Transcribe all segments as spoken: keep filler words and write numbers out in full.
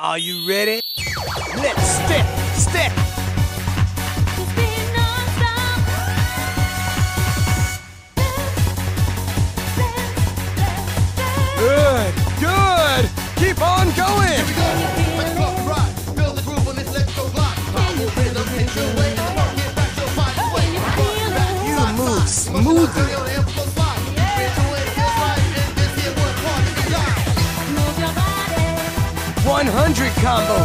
Are you ready? Let's step, step. It's been non-stop. Good, good. Keep on going. Here we go. Let's go rock. Feel the groove on this. Let's go block. Pop your rhythm, hit your way. Work it back, your body weight. Work back, you move smoothly. one hundred combo.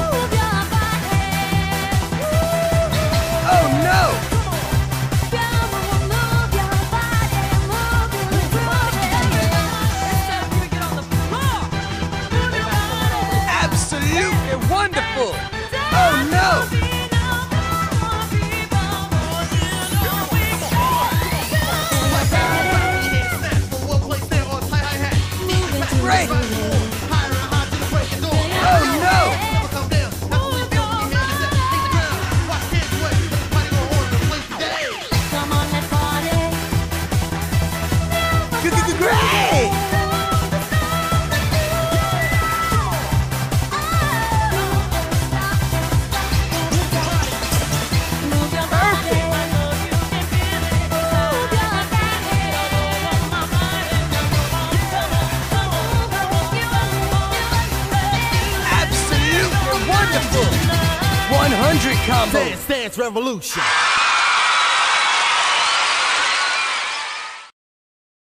Oh no! Absolutely wonderful! Oh no! Great! one hundred combo. Dance Dance Revolution.